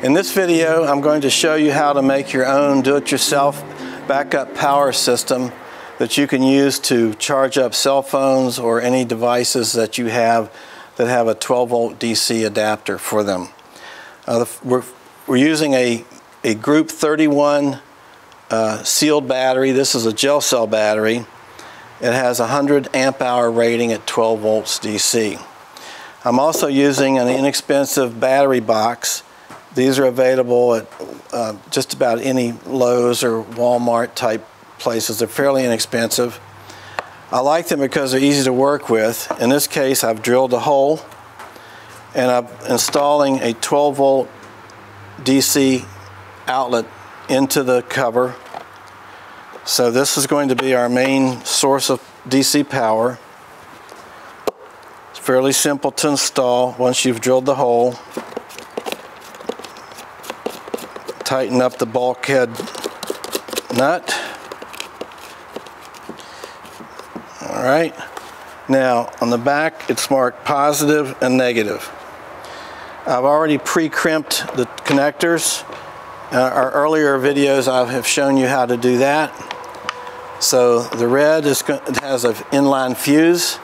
In this video, I'm going to show you how to make your own do-it-yourself backup power system that you can use to charge up cell phones or any devices that you have that have a 12-volt DC adapter for them. We're using a Group 31 sealed battery. This is a gel cell battery. It has 100 amp hour rating at 12 volts DC. I'm also using an inexpensive battery box. These are available at just about any Lowe's or Walmart type places. They're fairly inexpensive. I like them because they're easy to work with. In this case, I've drilled a hole and I'm installing a 12 volt DC outlet into the cover. So this is going to be our main source of DC power. It's fairly simple to install once you've drilled the hole. Tighten up the bulkhead nut. All right, now on the back it's marked positive and negative. I've already pre-crimped the connectors. Our earlier videos I have shown you how to do that. So the red has an inline fuse.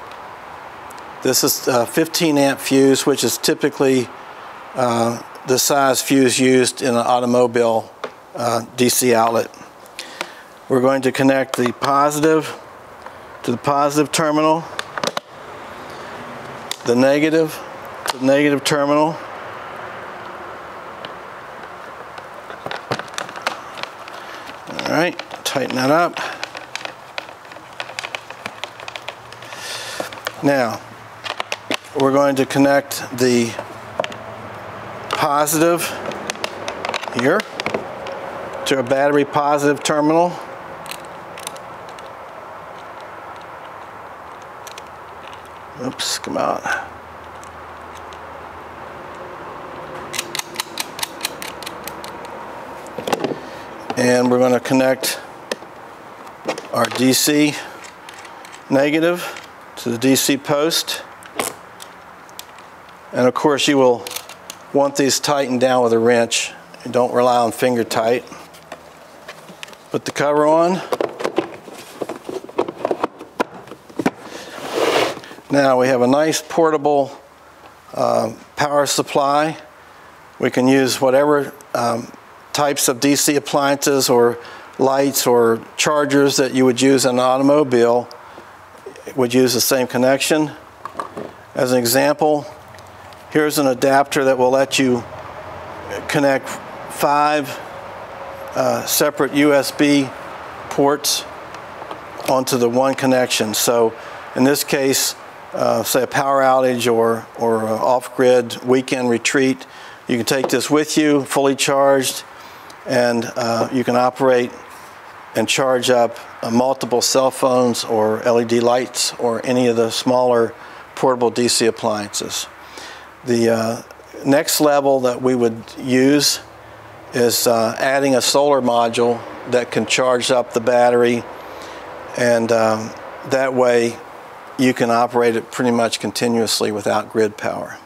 This is a 15 amp fuse, which is typically the size fuse used in an automobile DC outlet. We're going to connect the positive to the positive terminal, the negative to the negative terminal, all right, tighten that up. Now, we're going to connect the positive here to a battery positive terminal. Oops, come out. And we're going to connect our DC negative to the DC post. And of course you will want these tightened down with a wrench. You don't rely on finger tight. Put the cover on. Now we have a nice portable power supply. We can use whatever types of DC appliances or lights or chargers that you would use in an automobile. It would use the same connection. As an example, here's an adapter that will let you connect 5 separate USB ports onto the one connection. So in this case, say a power outage or off-grid weekend retreat, you can take this with you, fully charged, and you can operate and charge up multiple cell phones or LED lights or any of the smaller portable DC appliances. The next level that we would use is adding a solar module that can charge up the battery, and that way you can operate it pretty much continuously without grid power.